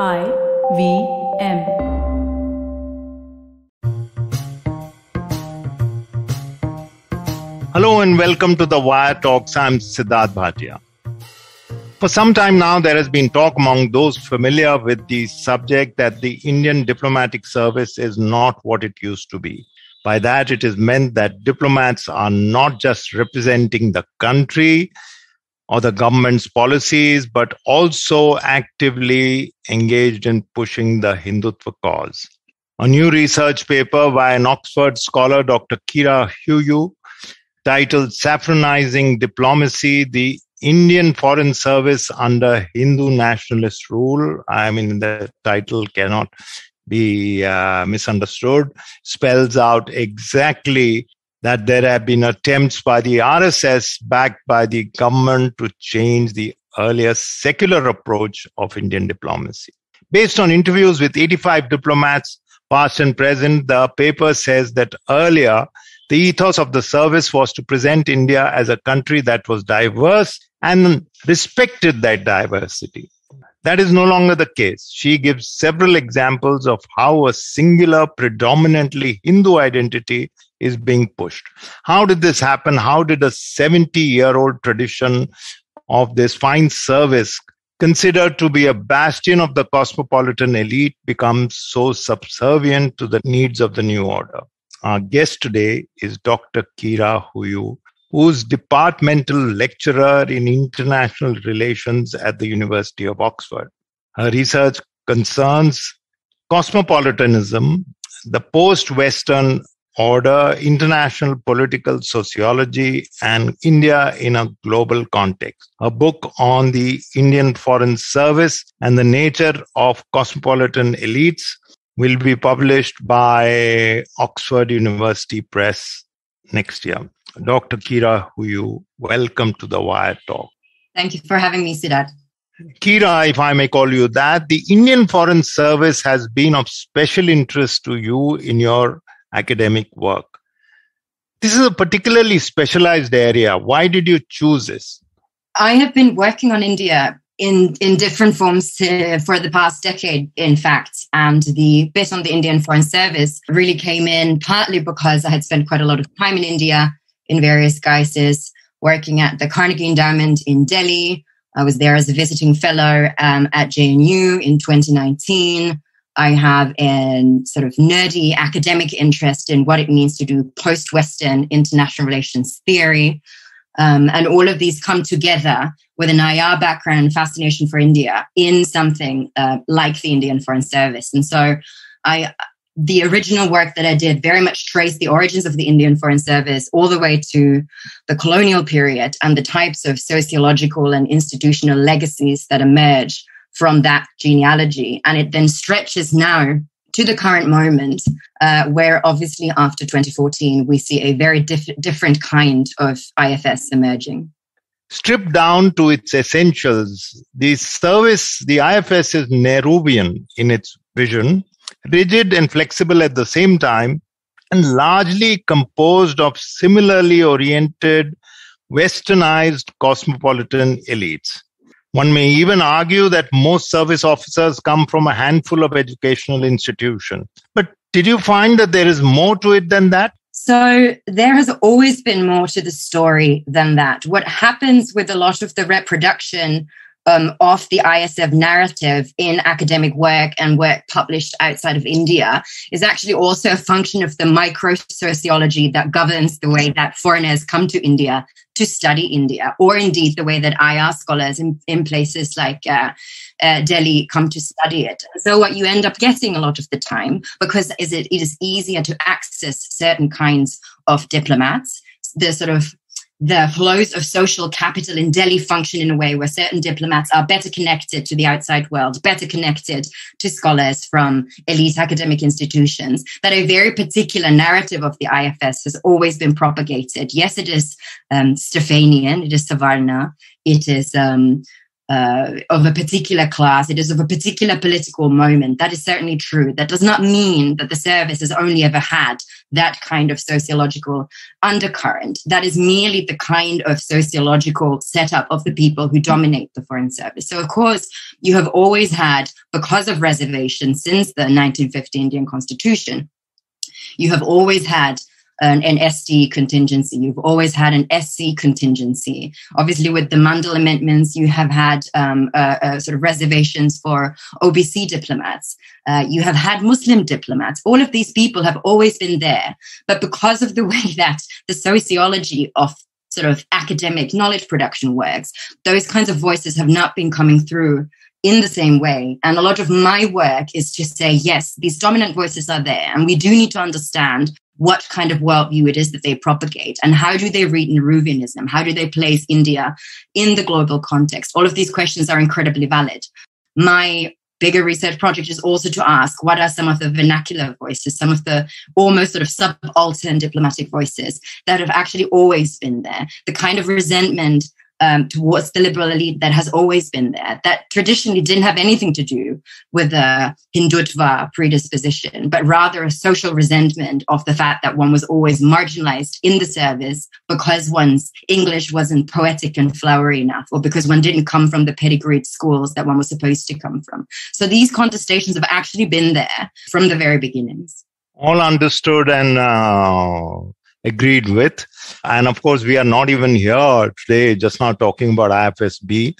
IVM. Hello and welcome to the Wire Talks. I'm Siddharth Bhatia. For some time now, there has been talk among those familiar with the subject that the Indian diplomatic service is not what it used to be. By that, it is meant that diplomats are not just representing the country or the government's policies, but also actively engaged in pushing the Hindutva cause. A new research paper by an Oxford scholar, Dr. Kira Huju, titled Saffronizing Diplomacy, the Indian Foreign Service under Hindu Nationalist Rule. I mean, the title cannot be misunderstood, spells out exactly that there have been attempts by the RSS backed by the government to change the earlier secular approach of Indian diplomacy. Based on interviews with 85 diplomats, past and present, the paper says that earlier, the ethos of the service was to present India as a country that was diverse and respected that diversity. That is no longer the case. She gives several examples of how a singular, predominantly Hindu identity is being pushed. How did this happen? How did a 70-year-old tradition of this fine service, considered to be a bastion of the cosmopolitan elite, become so subservient to the needs of the new order? Our guest today is Dr. Kira Huju, who's departmental lecturer in international relations at the University of Oxford. Her research concerns cosmopolitanism, the post-Western order, international political sociology, and India in a global context. A book on the Indian Foreign Service and the nature of cosmopolitan elites will be published by Oxford University Press next year. Dr. Kira Huju, welcome to the Wire Talk. Thank you for having me, Siddharth. Kira, if I may call you that, the Indian Foreign Service has been of special interest to you in your academic work. This is a particularly specialized area. Why did you choose this? I have been working on India in different forms for the past decade, in fact. And the bit on the Indian Foreign Service really came in partly because I had spent quite a lot of time in India in various guises, working at the Carnegie Endowment in Delhi. I was there as a visiting fellow at JNU in 2019. I have a sort of nerdy academic interest in what it means to do post-Western international relations theory. And all of these come together with an IR background and fascination for India in something like the Indian Foreign Service. And so the original work that I did very much traced the origins of the Indian Foreign Service all the way to the colonial period and the types of sociological and institutional legacies that emerge from that genealogy. And it then stretches now to the current moment, where obviously after 2014, we see a very different kind of IFS emerging. Stripped down to its essentials, the service, the IFS, is Nehruvian in its vision, rigid and flexible at the same time, and largely composed of similarly oriented, westernized cosmopolitan elites. One may even argue that most service officers come from a handful of educational institutions. But did you find that there is more to it than that? So there has always been more to the story than that. What happens with a lot of the reproduction of the ISF narrative in academic work and work published outside of India is actually also a function of the micro-sociology that governs the way that foreigners come to India to study India, or indeed the way that IR scholars in places like Delhi come to study it. So what you end up getting a lot of the time, because it is easier to access certain kinds of diplomats, the flows of social capital in Delhi function in a way where certain diplomats are better connected to the outside world, better connected to scholars from elite academic institutions, that a very particular narrative of the IFS has always been propagated. Yes, it is Stephanian, it is Savarna, it is of a particular class, it is of a particular political moment. That is certainly true. That does not mean that the service has only ever had that kind of sociological undercurrent. That is merely the kind of sociological setup of the people who dominate the foreign service. So, of course, you have always had, because of reservation since the 1950 Indian constitution, you have always had an SD contingency. You've always had an SC contingency. Obviously, with the Mandal amendments, you have had sort of reservations for OBC diplomats. You have had Muslim diplomats. All of these people have always been there. But because of the way that the sociology of sort of academic knowledge production works, those kinds of voices have not been coming through in the same way. And a lot of my work is to say, yes, these dominant voices are there, and we do need to understand what kind of worldview it is that they propagate, and how do they read Nehruvianism? How do they place India in the global context? All of these questions are incredibly valid. My bigger research project is also to ask, what are some of the vernacular voices, some of the almost sort of subaltern diplomatic voices that have actually always been there? The kind of resentment towards the liberal elite that has always been there, that traditionally didn't have anything to do with a Hindutva predisposition, but rather a social resentment of the fact that one was always marginalized in the service because one's English wasn't poetic and flowery enough, or because one didn't come from the pedigreed schools that one was supposed to come from. So these contestations have actually been there from the very beginnings. All understood and agreed with. And of course, we are not even here today, just now talking about IFSB,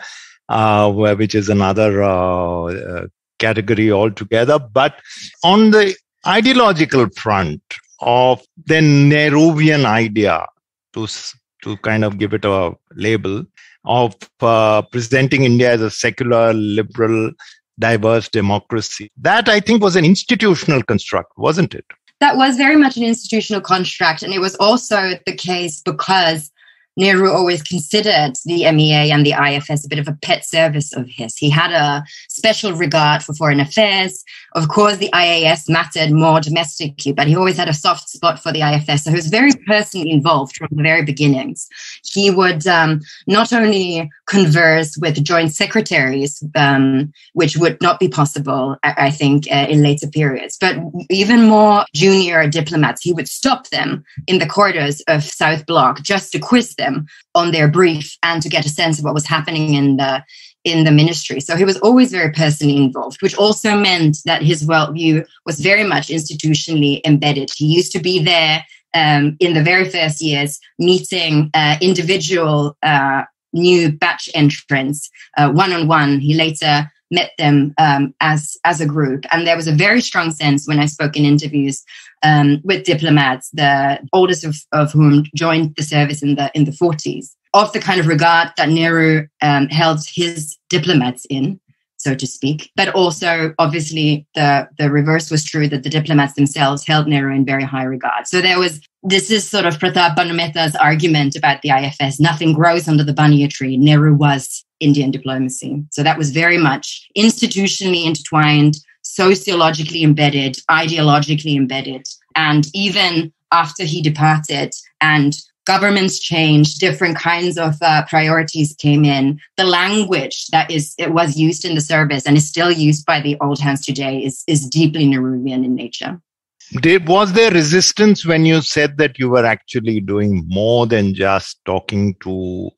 which is another category altogether. But on the ideological front of the Nehruvian idea, to kind of give it a label, of presenting India as a secular, liberal, diverse democracy, that I think was an institutional construct, wasn't it? That was very much an institutional construct, and it was also the case because Nehru always considered the MEA and the IFS a bit of a pet service of his. He had a special regard for foreign affairs. Of course, the IAS mattered more domestically, but he always had a soft spot for the IFS. So he was very personally involved from the very beginnings. He would not only converse with joint secretaries, which would not be possible, I think, in later periods, but even more junior diplomats, he would stop them in the corridors of South Bloc just to quiz them on their brief and to get a sense of what was happening in the ministry. So he was always very personally involved, which also meant that his worldview was very much institutionally embedded. He used to be there in the very first years, meeting individual new batch entrants one-on-one. He later met them as a group. And there was a very strong sense when I spoke in interviews with diplomats, the oldest of whom joined the service in the 40s, of the kind of regard that Nehru held his diplomats in, so to speak. But also, obviously, the reverse was true, that the diplomats themselves held Nehru in very high regard. So there was, this is sort of Pratap Banumetta's argument about the IFS, nothing grows under the banyan tree. Nehru was Indian diplomacy. So that was very much institutionally intertwined, sociologically embedded, ideologically embedded. And even after he departed and governments changed, different kinds of priorities came in, the language that was used in the service and is still used by the old hands today is deeply Nehruvian in nature. Was there resistance when you said that you were actually doing more than just talking to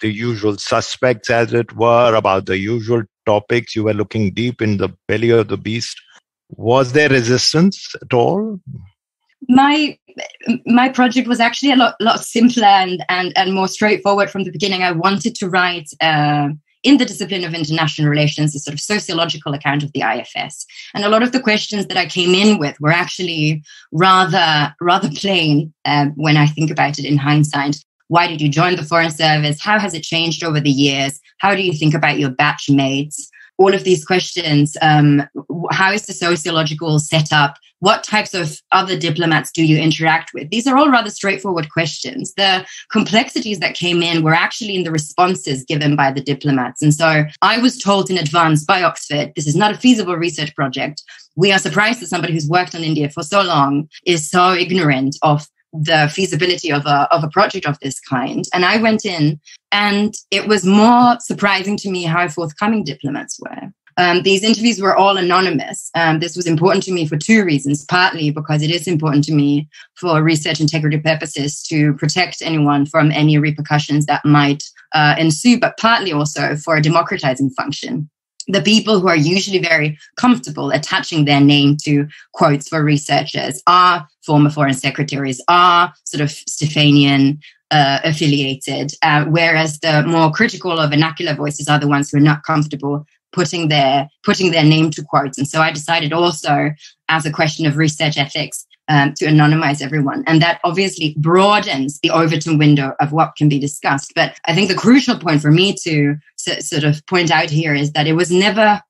the usual suspects, as it were, about the usual topics? You were looking deep in the belly of the beast. Was there resistance at all? My project was actually a lot simpler and more straightforward from the beginning. I wanted to write in the discipline of international relations, a sort of sociological account of the IFS. And a lot of the questions that I came in with were actually rather plain when I think about it in hindsight. Why did you join the Foreign Service? How has it changed over the years? How do you think about your batch mates? All of these questions, how is the sociological setup? What types of other diplomats do you interact with? These are all rather straightforward questions. The complexities that came in were actually in the responses given by the diplomats. And so I was told in advance by Oxford, this is not a feasible research project. We are surprised that somebody who's worked on India for so long is so ignorant of the feasibility of a project of this kind. And I went in, and it was more surprising to me how forthcoming diplomats were. These interviews were all anonymous. This was important to me for two reasons, partly because it is important to me for research integrity purposes to protect anyone from any repercussions that might ensue, but partly also for a democratizing function. The people who are usually very comfortable attaching their name to quotes for researchers are former foreign secretaries, are sort of Stephanian affiliated, whereas the more critical or vernacular voices are the ones who are not comfortable putting their name to quotes. And so I decided also, as a question of research ethics, to anonymize everyone. And that obviously broadens the Overton window of what can be discussed. But I think the crucial point for me to sort of point out here is that it was never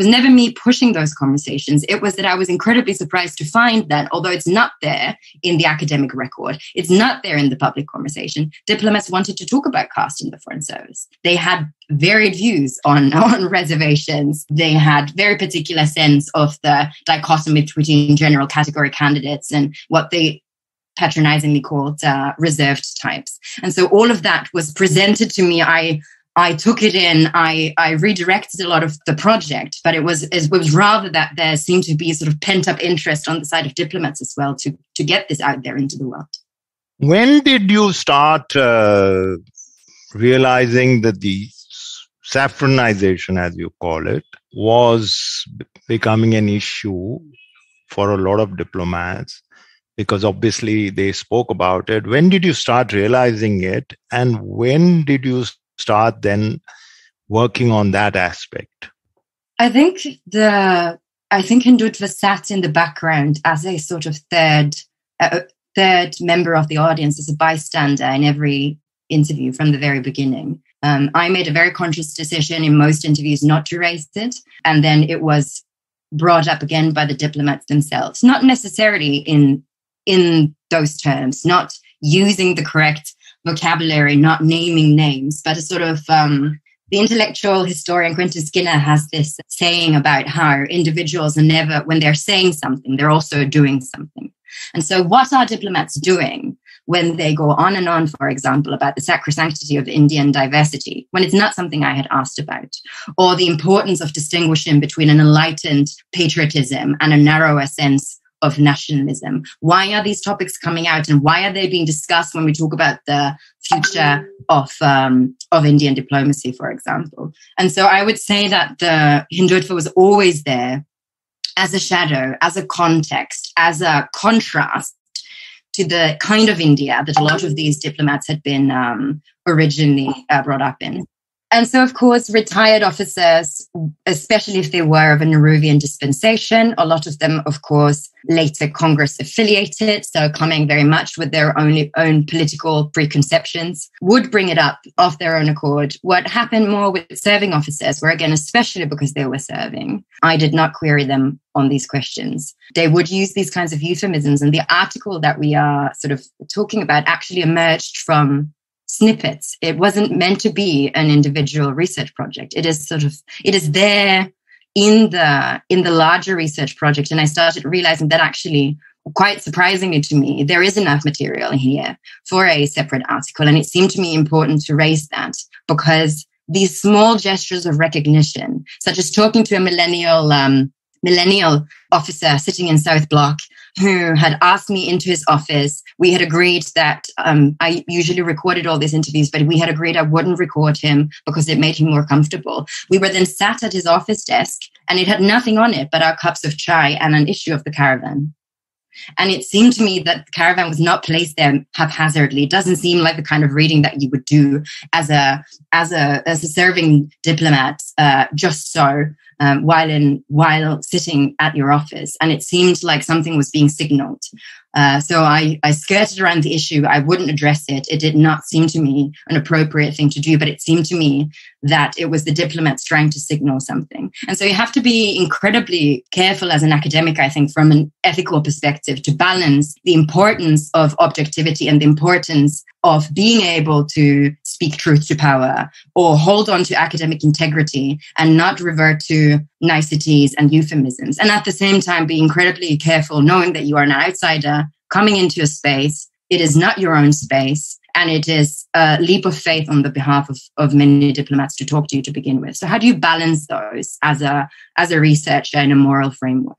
me pushing those conversations. It was that I was incredibly surprised to find that, although it's not there in the academic record, it's not there in the public conversation, diplomats wanted to talk about caste in the Foreign Service. They had varied views on reservations. They had very particular sense of the dichotomy between general category candidates and what they patronizingly called reserved types. And so all of that was presented to me. I took it in, I redirected a lot of the project, but it was rather that there seemed to be sort of pent-up interest on the side of diplomats as well to get this out there into the world. When did you start realizing that the saffronization, as you call it, was becoming an issue for a lot of diplomats? Because obviously they spoke about it. When did you start realizing it? And when did you start then working on that aspect? I think Hindutva sat in the background as a sort of third member of the audience, as a bystander in every interview from the very beginning. I made a very conscious decision in most interviews not to raise it, and then it was brought up again by the diplomats themselves, not necessarily in those terms, not using the correct vocabulary, not naming names, but a sort of the intellectual historian Quentin Skinner has this saying about how individuals are never, when they're saying something, they're also doing something. And so what are diplomats doing when they go on and on, for example, about the sacrosanctity of Indian diversity, when it's not something I had asked about, or the importance of distinguishing between an enlightened patriotism and a narrower sense of nationalism? Why are these topics coming out, and why are they being discussed when we talk about the future of Indian diplomacy, for example? And so I would say that the Hindutva was always there as a shadow, as a context, as a contrast to the kind of India that a lot of these diplomats had been originally brought up in. And so, of course, retired officers, especially if they were of a Nehruvian dispensation, a lot of them, of course, later Congress affiliated, so coming very much with their own political preconceptions, would bring it up of their own accord. What happened more with serving officers were, again, especially because they were serving, I did not query them on these questions. They would use these kinds of euphemisms, and the article that we are sort of talking about actually emerged from snippets. It wasn't meant to be an individual research project. It is there in the larger research project. And I started realizing that, actually, quite surprisingly to me, there is enough material here for a separate article. And it seemed to me important to raise that, because these small gestures of recognition, such as talking to a millennial officer sitting in South Bloc who had asked me into his office. We had agreed that I usually recorded all these interviews, but we had agreed I wouldn't record him because it made him more comfortable. We were then sat at his office desk, and it had nothing on it but our cups of chai and an issue of the Caravan. And it seemed to me that the Caravan was not placed there haphazardly. It doesn't seem like the kind of reading that you would do as a serving diplomat, just so while sitting at your office. And it seemed like something was being signaled. So I skirted around the issue. I wouldn't address it. It did not seem to me an appropriate thing to do, but it seemed to me that it was the diplomats trying to signal something. And so you have to be incredibly careful as an academic, I think, from an ethical perspective, to balance the importance of objectivity and the importance of being able to speak truth to power or hold on to academic integrity and not revert to niceties and euphemisms. And at the same time, be incredibly careful knowing that you are an outsider coming into a space It is not your own space. And it is a leap of faith on the behalf of many diplomats to talk to you to begin with. So how do you balance those as a researcher in a moral framework?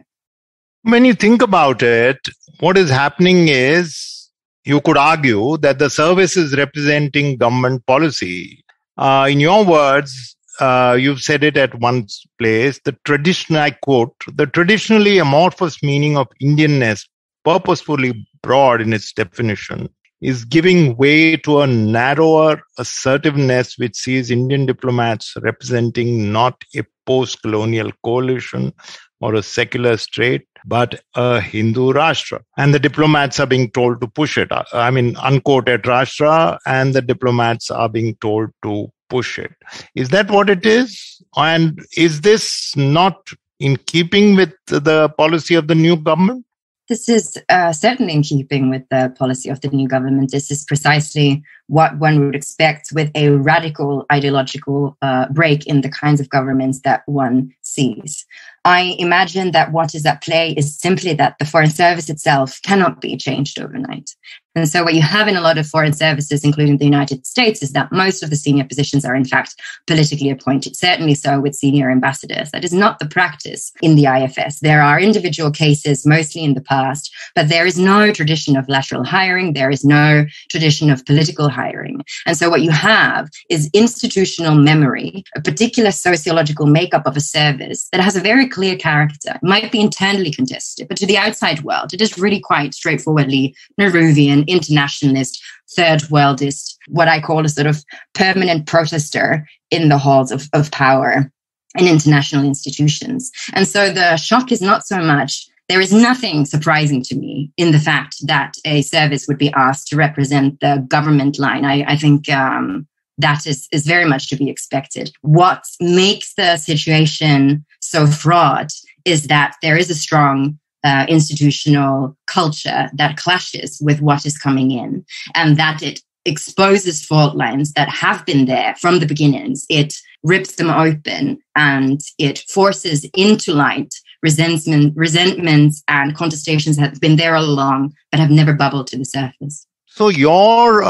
When you think about it, what is happening is you could argue that the service is representing government policy. In your words, you've said it at one place, I quote, the traditionally amorphous meaning of Indianness, purposefully broad in its definition, is giving way to a narrower assertiveness which sees Indian diplomats representing not a post-colonial coalition or a secular state, but a Hindu Rashtra. And the diplomats are being told to push it. I mean, unquoted Rashtra, and the diplomats are being told to push it. Is that what it is? And is this not in keeping with the policy of the new government? This is certainly in keeping with the policy of the new government. This is precisely what one would expect with a radical ideological break in the kinds of governments that one sees. I imagine that what is at play is simply that the foreign service itself cannot be changed overnight. And so what you have in a lot of foreign services, including the United States, is that most of the senior positions are, in fact, politically appointed, certainly so with senior ambassadors. That is not the practice in the IFS. There are individual cases, mostly in the past, but there is no tradition of lateral hiring. There is no tradition of political hiring. And so what you have is institutional memory, a particular sociological makeup of a service that has a very clear character. It might be internally contested, but to the outside world, it is really quite straightforwardly Nehruvian, internationalist, third worldist, what I call a sort of permanent protester in the halls of power in international institutions. And so the shock is not so much, there is nothing surprising to me in the fact that a service would be asked to represent the government line. I think that is very much to be expected. What makes the situation so fraught is that there is a strong institutional culture that clashes with what is coming in, and that it exposes fault lines that have been there from the beginnings. It rips them open and it forces into light resentments and contestations that have been there all along but have never bubbled to the surface. So your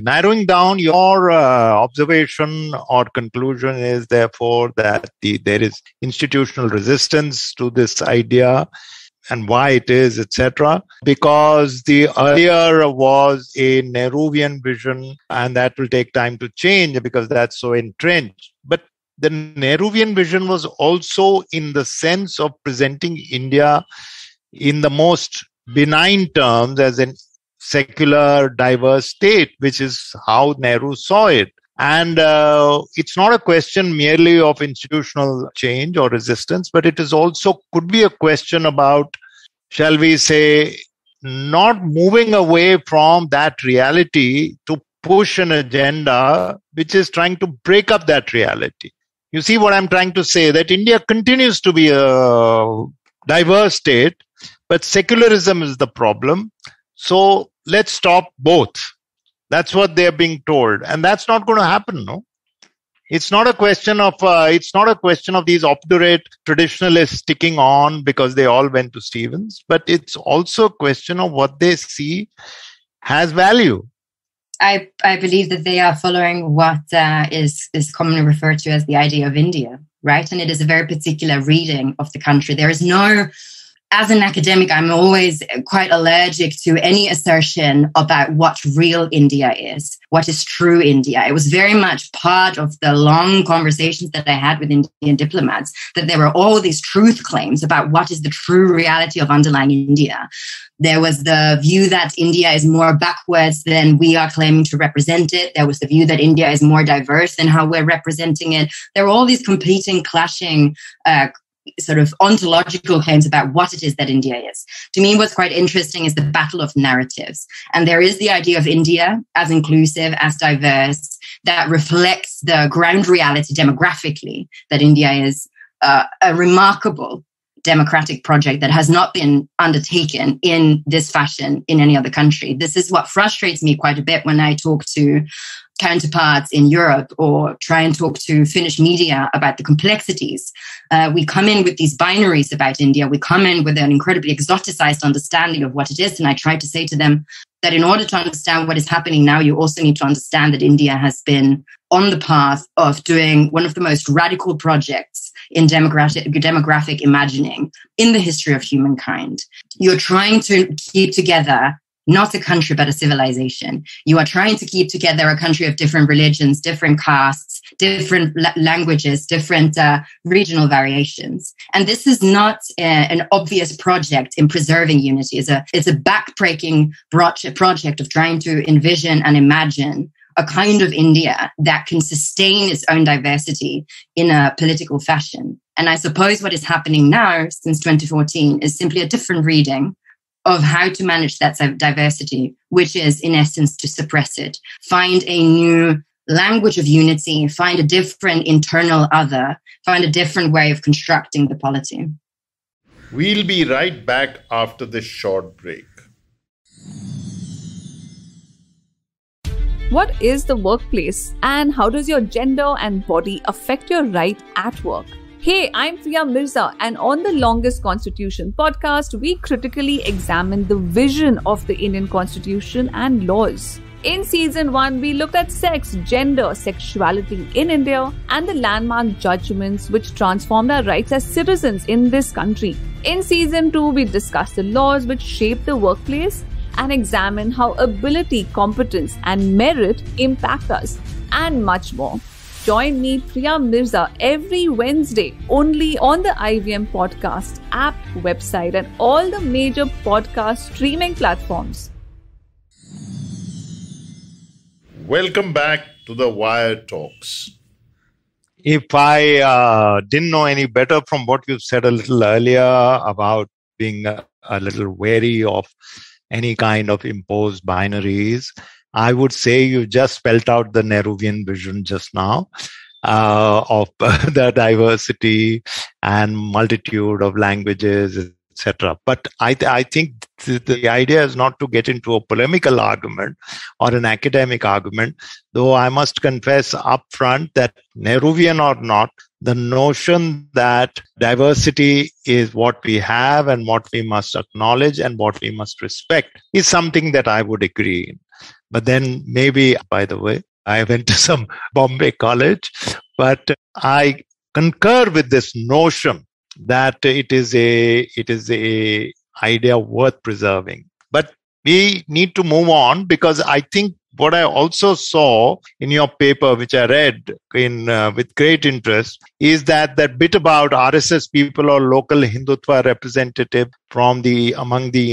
narrowing down your observation or conclusion is therefore that there is institutional resistance to this idea and why it is, etc. Because the earlier was a Nehruvian vision, and that will take time to change because that's so entrenched. But the Nehruvian vision was also in the sense of presenting India in the most benign terms as an secular, diverse state, which is how Nehru saw it. And it's not a question merely of institutional change or resistance, but it is also could be a question about, shall we say, not moving away from that reality to push an agenda which is trying to break up that reality. You see what I'm trying to say, that India continues to be a diverse state, but secularism is the problem. So let's stop both. That's what they're being told. And that's not going to happen, no? It's not a question of these obdurate traditionalists sticking on because they all went to Stevens, but it's also a question of what they see has value. I believe that they are following what is commonly referred to as the idea of India, right? And it is a very particular reading of the country. There is no... As an academic, I'm always quite allergic to any assertion about what real India is, what is true India. It was very much part of the long conversations that I had with Indian diplomats, that there were all these truth claims about what is the true reality of underlying India. There was the view that India is more backwards than we are claiming to represent it. There was the view that India is more diverse than how we're representing it. There were all these competing, clashing sort of ontological claims about what it is that India is. To me, what's quite interesting is the battle of narratives. And there is the idea of India as inclusive, as diverse, that reflects the ground reality demographically, that India is a remarkable democratic project that has not been undertaken in this fashion in any other country. This is what frustrates me quite a bit when I talk to counterparts in Europe or try and talk to Finnish media about the complexities. We come in with these binaries about India. We come in with an incredibly exoticized understanding of what it is. And I try to say to them that in order to understand what is happening now, you also need to understand that India has been on the path of doing one of the most radical projects in demographic imagining in the history of humankind. You're trying to keep together not a country, but a civilization. You are trying to keep together a country of different religions, different castes, different languages, different regional variations. And this is not an obvious project in preserving unity. It's a backbreaking project of trying to envision and imagine a kind of India that can sustain its own diversity in a political fashion. And I suppose what is happening now since 2014 is simply a different reading of how to manage that diversity, which is, in essence, to suppress it. Find a new language of unity, find a different internal other, find a different way of constructing the polity. We'll be right back after this short break. What is the workplace, and how does your gender and body affect your right at work? Hey, I'm Priya Mirza, and on the Longest Constitution podcast, we critically examine the vision of the Indian Constitution and laws. In season 1, we looked at sex, gender, sexuality in India and the landmark judgments which transformed our rights as citizens in this country. In season 2, we discussed the laws which shape the workplace and examine how ability, competence, and merit impact us, and much more. Join me, Priya Mirza, every Wednesday only on the IVM Podcast app, website, and all the major podcast streaming platforms. Welcome back to the Wire Talks. If I didn't know any better from what you said a little earlier about being a little wary of any kind of imposed binaries, I would say you just spelled out the Nehruvian vision just now of the diversity and multitude of languages, etc. But I think the idea is not to get into a polemical argument or an academic argument, though I must confess up front that Nehruvian or not, the notion that diversity is what we have and what we must acknowledge and what we must respect is something that I would agree in. But then maybe, by the way, I went to some Bombay college, but I concur with this notion that it is a idea worth preserving. But we need to move on, because I think what I also saw in your paper, which I read in with great interest, is that bit about RSS people or local Hindutva representative among the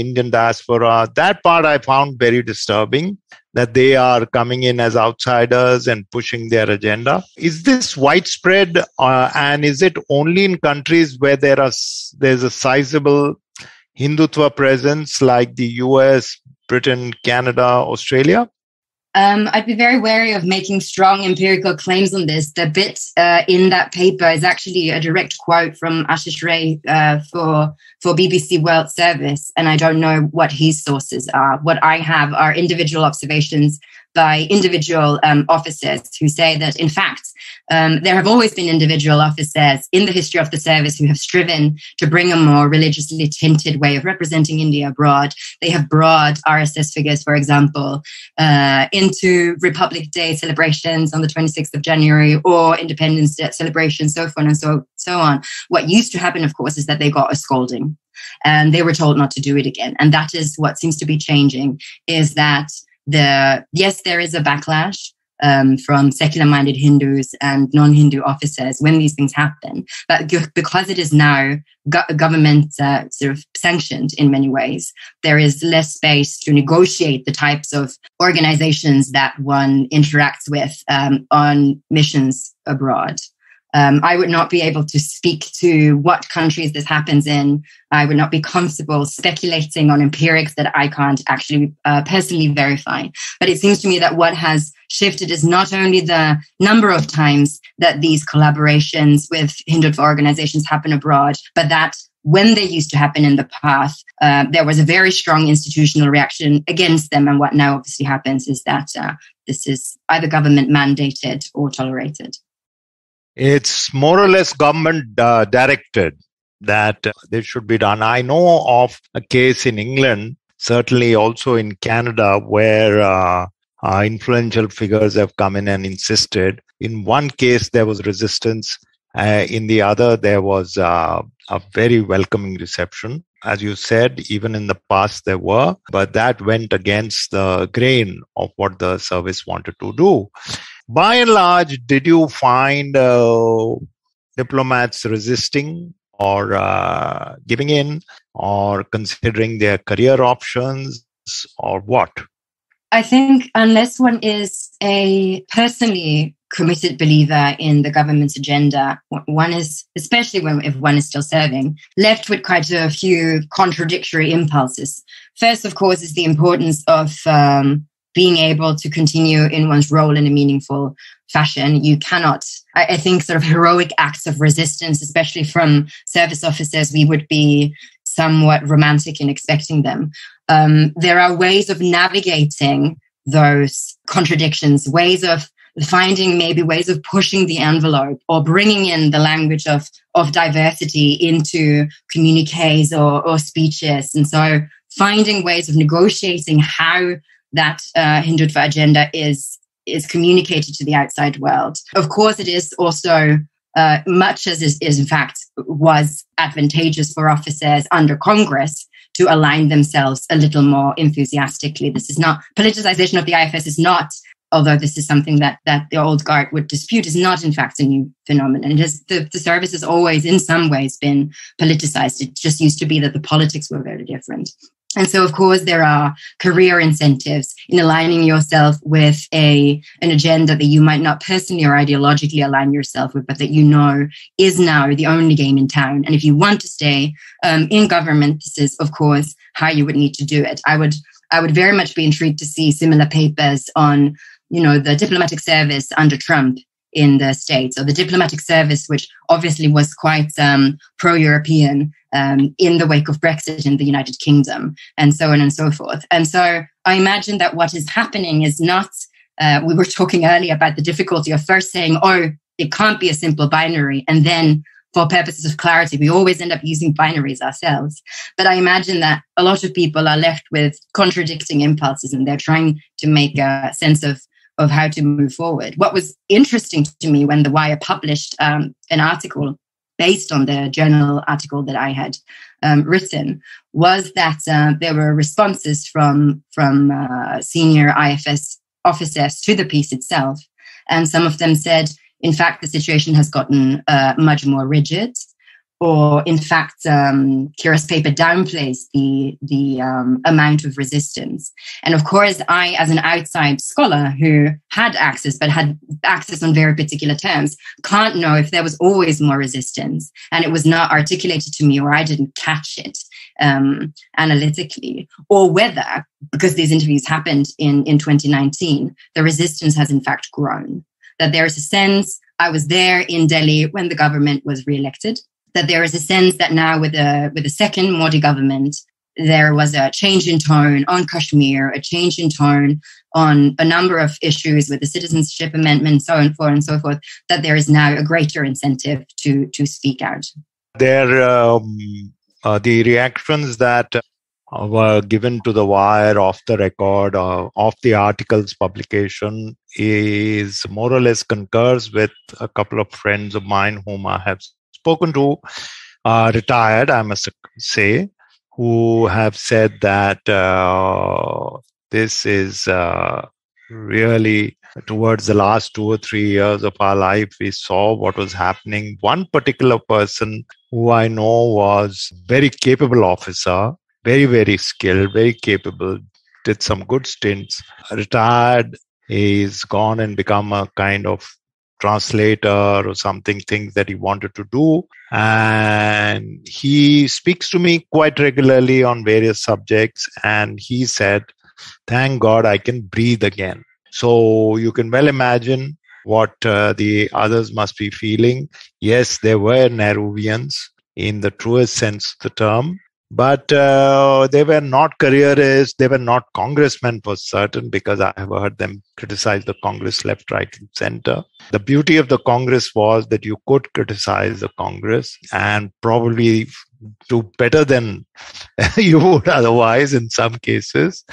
Indian diaspora. That part I found very disturbing, that they are coming in as outsiders and pushing their agenda. Is this widespread, and is it only in countries where there's a sizable Hindutva presence like the US, Britain, Canada, Australia? I'd be very wary of making strong empirical claims on this. The bit in that paper is actually a direct quote from Ashish Ray for BBC World Service, and I don't know what his sources are. What I have are individual observations by individual officers who say that, in fact, there have always been individual officers in the history of the service who have striven to bring a more religiously tinted way of representing India abroad. They have brought RSS figures, for example, into Republic Day celebrations on the 26th of January or Independence Day celebrations, so on and so on. What used to happen, of course, is that they got a scolding and they were told not to do it again. And that is what seems to be changing, is that yes, there is a backlash from secular-minded Hindus and non-Hindu officers when these things happen. But because it is now government sort of sanctioned in many ways, there is less space to negotiate the types of organizations that one interacts with on missions abroad. I would not be able to speak to what countries this happens in. I would not be comfortable speculating on empirics that I can't actually personally verify. But it seems to me that what has shifted is not only the number of times that these collaborations with Hindutva organizations happen abroad, but that when they used to happen in the past, there was a very strong institutional reaction against them. And what now obviously happens is that this is either government mandated or tolerated. It's more or less government directed that this should be done. I know of a case in England, certainly also in Canada, where influential figures have come in and insisted. In one case, there was resistance. In the other, there was a very welcoming reception. As you said, even in the past there were, but that went against the grain of what the service wanted to do. By and large, did you find diplomats resisting or giving in or considering their career options or what? I think unless one is a personally committed believer in the government's agenda, one is, especially if one is still serving, left with quite a few contradictory impulses. First, of course, is the importance of being able to continue in one's role in a meaningful fashion. You cannot, I think, sort of heroic acts of resistance, especially from service officers, we would be somewhat romantic in expecting them. There are ways of navigating those contradictions, ways of finding maybe ways of pushing the envelope or bringing in the language of diversity into communiques or speeches. And so finding ways of negotiating how that Hindutva agenda is communicated to the outside world. Of course, it is also much as is in fact was advantageous for officers under Congress to align themselves a little more enthusiastically. This is not politicization of the IFS is not, although this is something that the old guard would dispute, is not in fact a new phenomenon. It is, the service has always in some ways been politicized. It just used to be that the politics were very different. And so, of course, there are career incentives in aligning yourself with an agenda that you might not personally or ideologically align yourself with, but that you know is now the only game in town. And if you want to stay in government, this is, of course, how you would need to do it. I would very much be intrigued to see similar papers on, you know, the diplomatic service under Trump in the States, or the diplomatic service, which obviously was quite pro-European in the wake of Brexit in the United Kingdom, and so on and so forth. And so I imagine that what is happening is not, we were talking earlier about the difficulty of first saying, oh, it can't be a simple binary, and then for purposes of clarity, we always end up using binaries ourselves. But I imagine that a lot of people are left with contradicting impulses, and they're trying to make a sense of how to move forward. What was interesting to me when The Wire published an article based on the journal article that I had written was that there were responses from senior IFS officers to the piece itself. And some of them said, in fact, the situation has gotten much more rigid. Or in fact, Kira's paper downplays the amount of resistance. And of course, I, as an outside scholar who had access, but had access on very particular terms, can't know if there was always more resistance and it was not articulated to me or I didn't catch it analytically, or whether, because these interviews happened in 2019, the resistance has in fact grown. That there is a sense, I was there in Delhi when the government was re-elected, that there is a sense that now with the second Modi government, there was a change in tone on Kashmir, a change in tone on a number of issues with the citizenship amendment, so on and so forth, that there is now a greater incentive to speak out. There the reactions that were given to The Wire off the record, off the article's publication, is more or less concurs with a couple of friends of mine whom I have spoken to, retired, I must say, who have said that this is really towards the last 2 or 3 years of our life, we saw what was happening. One particular person who I know was a very capable officer, very, very skilled, very capable, did some good stints, retired, he's gone and become a kind of translator or something, things that he wanted to do. And he speaks to me quite regularly on various subjects. And he said, thank God I can breathe again. So you can well imagine what the others must be feeling. Yes, there were Nehruvians in the truest sense of the term. But they were not careerists, they were not congressmen for certain, because I have heard them criticize the Congress left, right, and center. The beauty of the Congress was that you could criticize the Congress and probably do better than you would otherwise in some cases.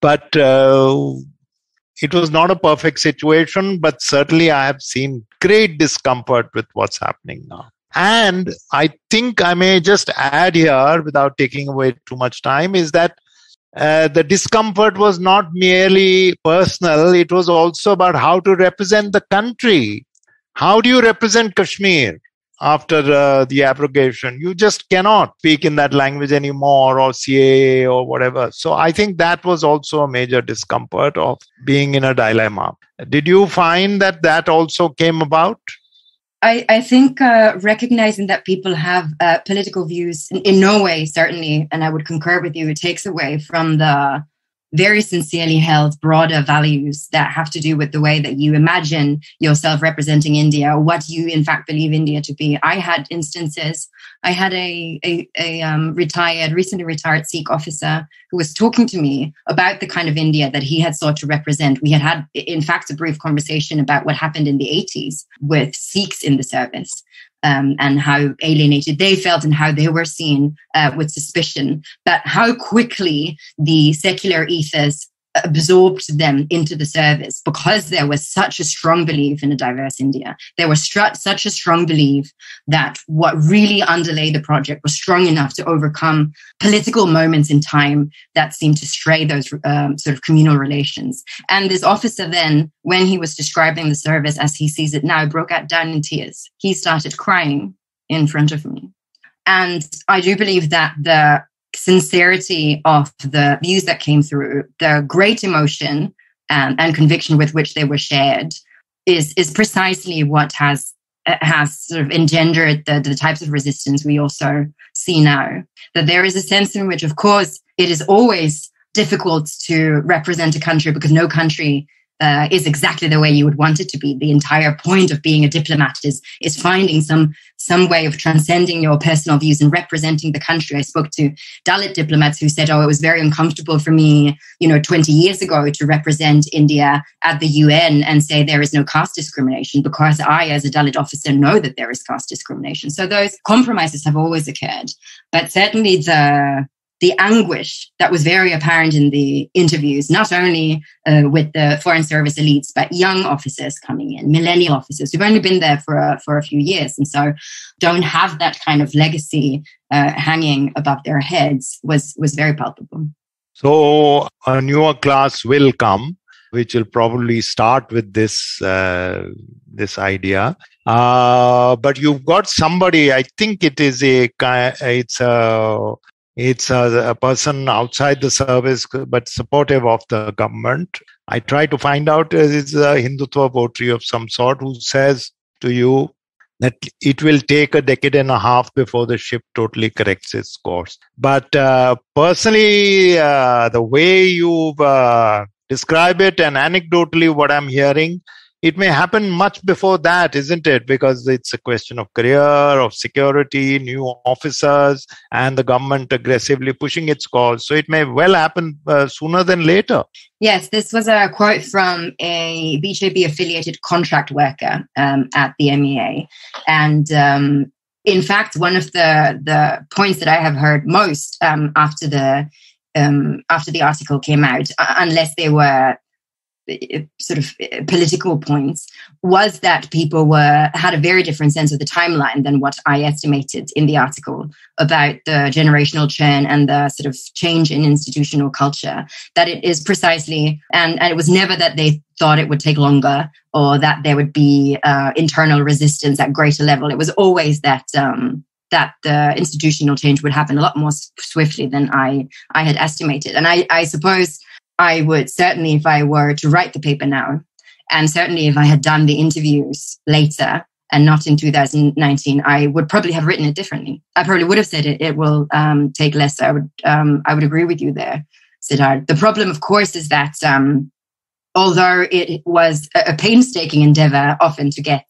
But it was not a perfect situation, but certainly I have seen great discomfort with what's happening now. And I think I may just add here, without taking away too much time, is that the discomfort was not merely personal. It was also about how to represent the country. How do you represent Kashmir after the abrogation? You just cannot speak in that language anymore, or CAA or whatever. So I think that was also a major discomfort of being in a dilemma. Did you find that that also came about? I think recognizing that people have political views in no way, certainly, and I would concur with you, it takes away from the very sincerely held broader values that have to do with the way that you imagine yourself representing India, or what you in fact believe India to be. I had instances, I had a recently retired Sikh officer who was talking to me about the kind of India that he had sought to represent. We had had, in fact, a brief conversation about what happened in the 80s with Sikhs in the service. And how alienated they felt and how they were seen with suspicion, but how quickly the secular ethos absorbed them into the service, because there was such a strong belief in a diverse India. There was such a strong belief that what really underlay the project was strong enough to overcome political moments in time that seemed to stray those sort of communal relations. And this officer then, when he was describing the service as he sees it now, broke out down in tears. He started crying in front of me. And I do believe that the sincerity of the views that came through, the great emotion and conviction with which they were shared, is precisely what has sort of engendered the types of resistance we also see now. That there is a sense in which, of course, it is always difficult to represent a country, because no country is exactly the way you would want it to be. The entire point of being a diplomat is finding some way of transcending your personal views and representing the country. I spoke to Dalit diplomats who said, it was very uncomfortable for me, 20 years ago to represent India at the UN and say there is no caste discrimination, because I, as a Dalit officer, know that there is caste discrimination. So those compromises have always occurred. But certainly the anguish that was very apparent in the interviews, not only with the Foreign Service elites, but young officers coming in, millennial officers who've only been there for a few years, and so don't have that kind of legacy hanging above their heads, was very palpable. So a newer class will come, which will probably start with this idea. But you've got somebody. I think it is It's a person outside the service, but supportive of the government. I try to find out, it's a Hindutva votary of some sort who says to you that it will take a decade and a half before the ship totally corrects its course. But personally, the way you describe it, and anecdotally what I'm hearing, it may happen much before that, isn't it? Because it's a question of career, of security, new officers, and the government aggressively pushing its cause. So it may well happen sooner than later. Yes, this was a quote from a BJP-affiliated contract worker at the MEA. And in fact, one of the points that I have heard most after the article came out, unless they were sort of political points, was that people had a very different sense of the timeline than what I estimated in the article about the generational churn and the sort of change in institutional culture. That it is precisely, and it was never that they thought it would take longer or that there would be internal resistance at greater level. It was always that that the institutional change would happen a lot more swiftly than I had estimated. And I suppose I would certainly, if I were to write the paper now, and certainly if I had done the interviews later and not in 2019, I would probably have written it differently. I probably would have said it will take less. I would agree with you there, Siddharth. The problem, of course, is that although it was a painstaking endeavor often to get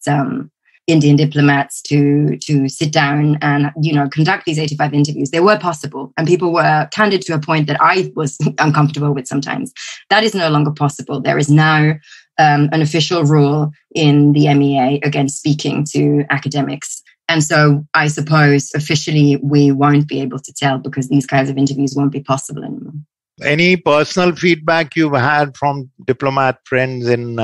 Indian diplomats to sit down and, you know, conduct these 85 interviews. They were possible, and people were candid to a point that I was uncomfortable with sometimes. That is no longer possible. There is now an official rule in the MEA against speaking to academics. And so I suppose officially we won't be able to tell, because these kinds of interviews won't be possible anymore. Any personal feedback you've had from diplomat friends in,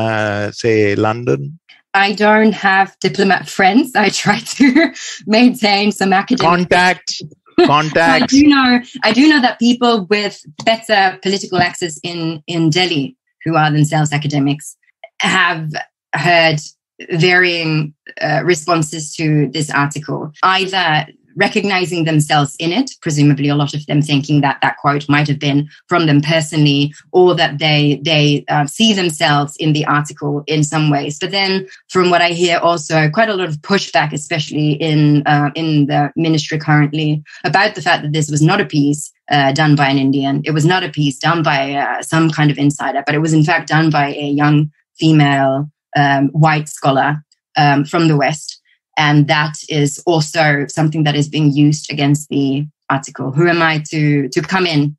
say, London? I don't have diplomat friends. I try to maintain some academic contacts. I do know that people with better political access in Delhi, who are themselves academics, have heard varying responses to this article, either recognizing themselves in it, presumably a lot of them thinking that that quote might have been from them personally, or that they see themselves in the article in some ways. But then from what I hear also, quite a lot of pushback, especially in the ministry currently, about the fact that this was not a piece done by an Indian. It was not a piece done by some kind of insider, but it was in fact done by a young female white scholar from the West. And that is also something that is being used against the article. Who am I to come in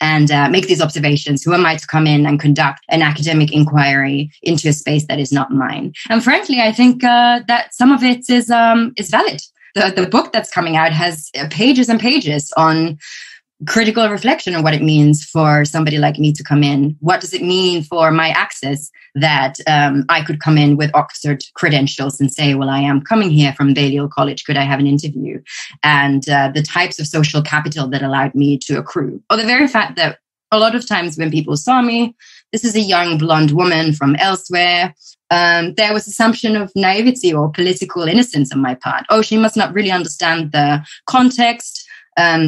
and make these observations? Who am I to come in and conduct an academic inquiry into a space that is not mine? And frankly, I think that some of it is valid. The book that's coming out has pages and pages on critical reflection on what it means for somebody like me to come in. What does it mean for my access that I could come in with Oxford credentials and say, well, I am coming here from Balliol College, could I have an interview? And the types of social capital that allowed me to accrue. Or the very fact that a lot of times when people saw me, this is a young blonde woman from elsewhere, there was assumption of naivety or political innocence on my part. Oh, she must not really understand the context.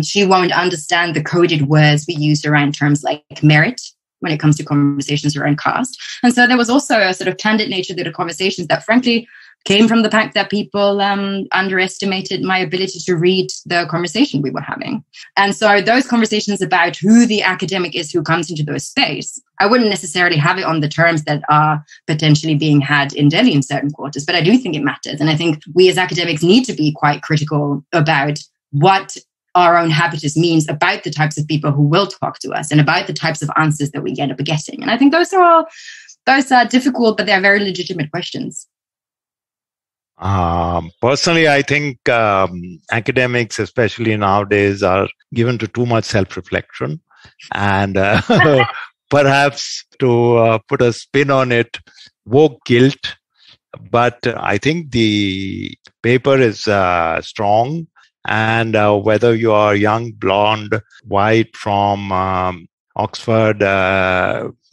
She won't understand the coded words we use around terms like merit when it comes to conversations around caste. And so there was also a sort of candid nature to the conversations that frankly came from the fact that people underestimated my ability to read the conversation we were having. And so those conversations about who the academic is who comes into those space, I wouldn't necessarily have it on the terms that are potentially being had in Delhi in certain quarters, but I do think it matters. And I think we as academics need to be quite critical about what our own habitus means about the types of people who will talk to us and about the types of answers that we end up getting. And I think those are difficult, but they're very legitimate questions. Personally, I think academics, especially nowadays, are given to too much self-reflection and perhaps to put a spin on it, woke guilt. But I think the paper is strong. And whether you are young, blonde, white from Oxford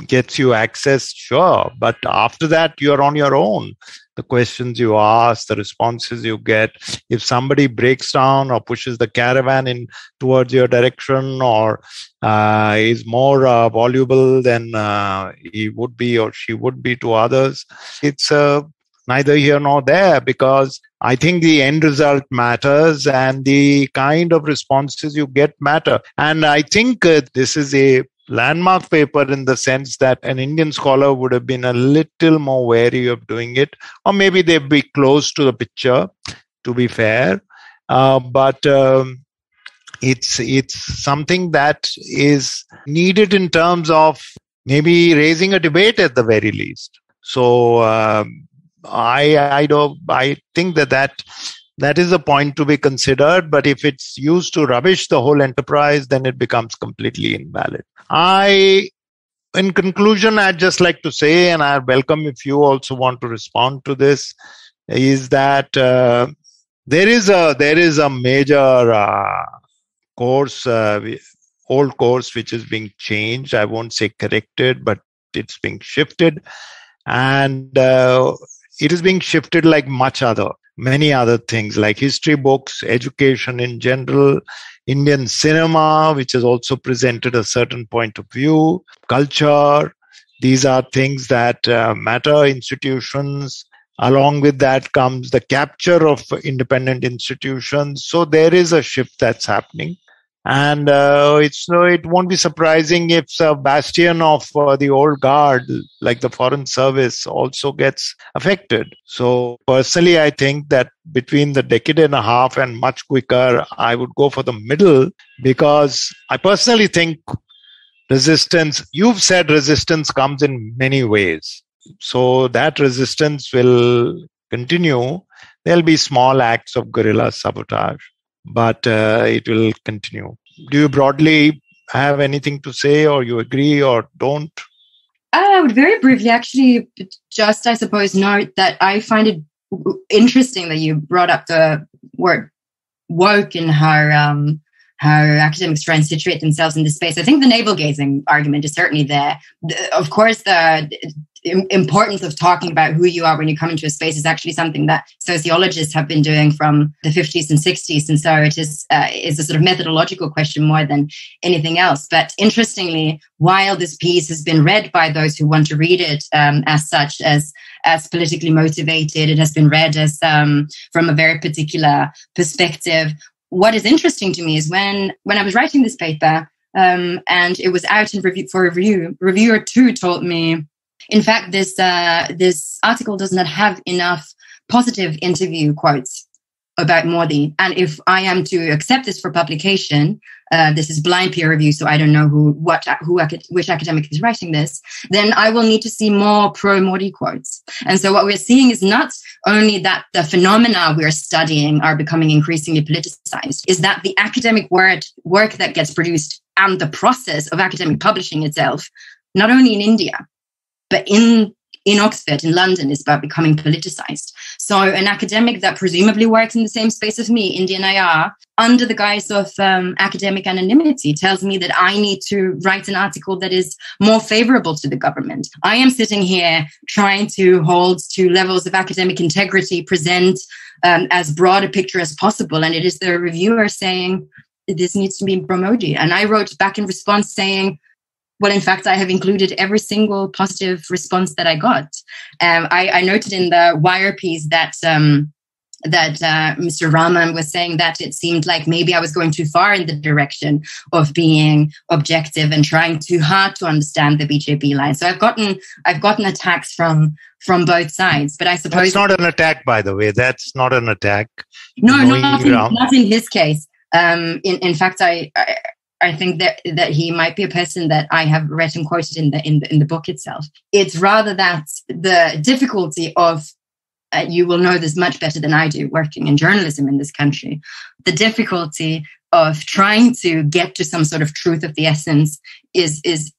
gets you access, sure. But after that, you're on your own. The questions you ask, the responses you get. If somebody breaks down or pushes the caravan in towards your direction or is more voluble than he would be or she would be to others, it's neither here nor there, because I think the end result matters and the kind of responses you get matter. And I think this is a landmark paper in the sense that an Indian scholar would have been a little more wary of doing it, or maybe they'd be close to the picture, to be fair. But it's something that is needed in terms of maybe raising a debate at the very least. So I think that is a point to be considered, but if it's used to rubbish the whole enterprise, then it becomes completely invalid. In conclusion, I'd just like to say, and I welcome if you also want to respond to this, is that there is a major course, old course, which is being changed. I won't say corrected, but it's being shifted, and it is being shifted like many other things, like history books, education in general, Indian cinema, which has also presented a certain point of view, culture. These are things that matter, institutions. Along with that comes the capture of independent institutions. So there is a shift that's happening. And it won't be surprising if a bastion of the old guard, like the Foreign Service, also gets affected. So personally, I think that between the decade and a half and much quicker, I would go for the middle, because I personally think resistance, you've said resistance comes in many ways. So that resistance will continue. There'll be small acts of guerrilla sabotage, but it will continue. Do you broadly have anything to say, or you agree or don't? I would very briefly actually just, I suppose, note that I find it interesting that you brought up the word woke in how academics try and situate themselves in this space. I think the navel-gazing argument is certainly there. Of course, the importance of talking about who you are when you come into a space is actually something that sociologists have been doing from the 50s and 60s. And so it is a sort of methodological question more than anything else. But interestingly, while this piece has been read by those who want to read it as such, as politically motivated, it has been read as from a very particular perspective. What is interesting to me is when I was writing this paper and it was out in review for review, reviewer two told me, in fact, this article does not have enough positive interview quotes about Modi. And if I am to accept this for publication, this is blind peer review, so I don't know which academic is writing this, then I will need to see more pro-Modi quotes. And so what we're seeing is not only that the phenomena we're studying are becoming increasingly politicized, is that the academic work that gets produced and the process of academic publishing itself, not only in India, but in Oxford, in London, is about becoming politicized. So an academic that presumably works in the same space as me, Indian IR, under the guise of academic anonymity, tells me that I need to write an article that is more favorable to the government. I am sitting here trying to hold to levels of academic integrity, present as broad a picture as possible. And it is the reviewer saying, this needs to be promoted. And I wrote back in response saying, well, in fact, I have included every single positive response that I got. I noted in the Wire piece that Mr. Raman was saying that it seemed like maybe I was going too far in the direction of being objective and trying too hard to understand the BJP line. So I've gotten attacks from both sides, but I suppose it's not an attack, by the way. That's not an attack. No, not in his case. In fact, I think that he might be a person that I have read and quoted in the book itself. It's rather that the difficulty of, you will know this much better than I do, working in journalism in this country, the difficulty of trying to get to some sort of truth of the essence has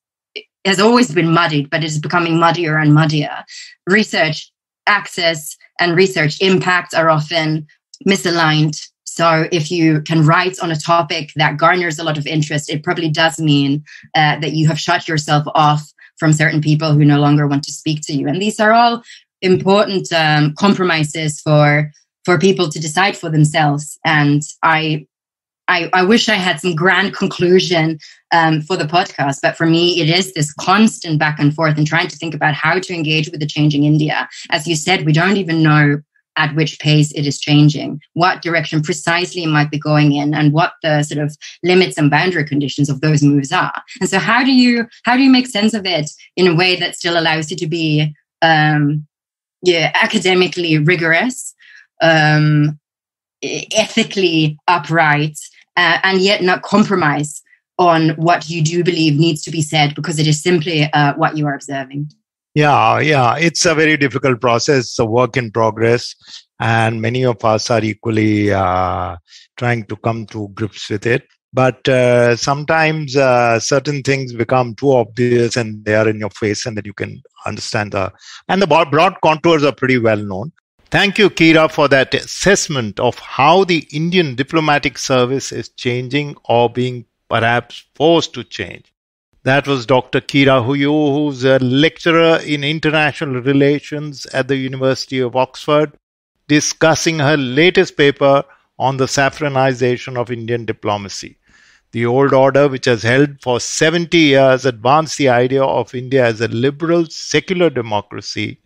always been muddied, but it is becoming muddier and muddier. Research access and research impact are often misaligned. So if you can write on a topic that garners a lot of interest, it probably does mean that you have shut yourself off from certain people who no longer want to speak to you. And these are all important compromises for people to decide for themselves. And I wish I had some grand conclusion for the podcast, but for me, it is this constant back and forth and trying to think about how to engage with the changing India. As you said, we don't even know at which pace it is changing, what direction precisely it might be going in, and what the sort of limits and boundary conditions of those moves are. And so how do you make sense of it in a way that still allows you to be academically rigorous, ethically upright, and yet not compromise on what you do believe needs to be said because it is simply what you are observing? Yeah. It's a very difficult process. It's a work in progress. And many of us are equally trying to come to grips with it. But sometimes certain things become too obvious and they are in your face, and then you can understand and the broad contours are pretty well known. Thank you, Kira, for that assessment of how the Indian diplomatic service is changing or being perhaps forced to change. That was Dr. Kira Huju, who's a lecturer in international relations at the University of Oxford, discussing her latest paper on the saffronization of Indian diplomacy. The old order, which has held for 70 years, advanced the idea of India as a liberal, secular democracy,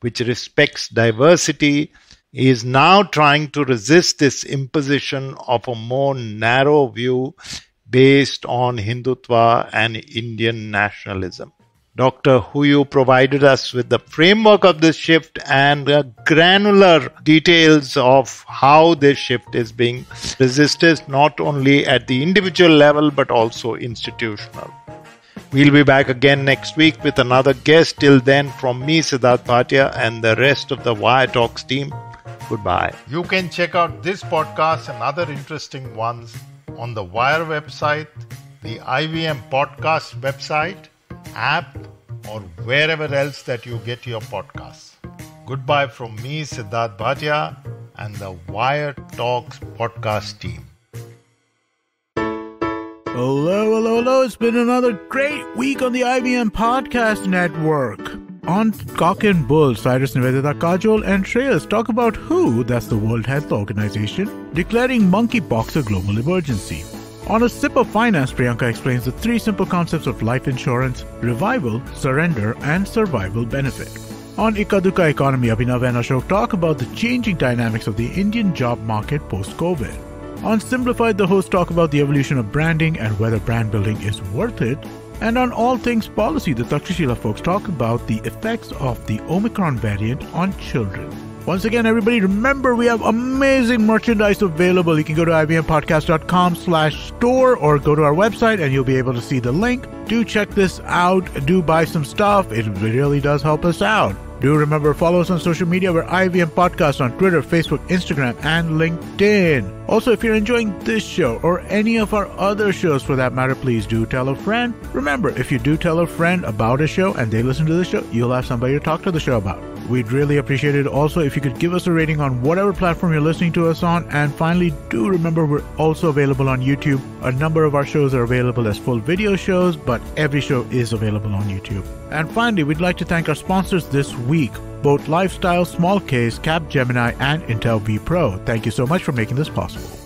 which respects diversity, is now trying to resist this imposition of a more narrow view based on Hindutva and Indian nationalism. Dr. Huju provided us with the framework of this shift and the granular details of how this shift is being resisted, not only at the individual level, but also institutional. We'll be back again next week with another guest. Till then, from me, Siddharth Bhatia, and the rest of the Wire Talks team, goodbye. You can check out this podcast and other interesting ones on the Wire website, the IVM Podcast website, app, or wherever else that you get your podcasts. Goodbye from me, Siddharth Bhatia, and the Wire Talks podcast team. Hello, hello, hello. It's been another great week on the IVM Podcast Network. On Cock and Bull, Cyrus Nivedita, Kajol and Shreyas talk about WHO, that's the World Health Organization, declaring monkeypox a global emergency. On A Sip of Finance, Priyanka explains the three simple concepts of life insurance, revival, surrender, and survival benefit. On Ikaduka Economy, Abhinav and Ashok talk about the changing dynamics of the Indian job market post-COVID. On Simplified, the hosts talk about the evolution of branding and whether brand building is worth it. And on All Things Policy, the Takshashila folks talk about the effects of the Omicron variant on children. Once again, everybody, remember we have amazing merchandise available. You can go to ivmpodcast.com/store or go to our website and you'll be able to see the link. Do check this out. Do buy some stuff. It really does help us out. Do remember, follow us on social media. We're IVM Podcast on Twitter, Facebook, Instagram, and LinkedIn. Also, if you're enjoying this show or any of our other shows for that matter, please do tell a friend. Remember, if you do tell a friend about a show and they listen to the show, you'll have somebody to talk to the show about. We'd really appreciate it. Also, if you could give us a rating on whatever platform you're listening to us on. And finally, do remember we're also available on YouTube. A number of our shows are available as full video shows, but every show is available on YouTube. And finally, we'd like to thank our sponsors this week, Boat Lifestyle, Smallcase, Capgemini, and Intel vPro. Thank you so much for making this possible.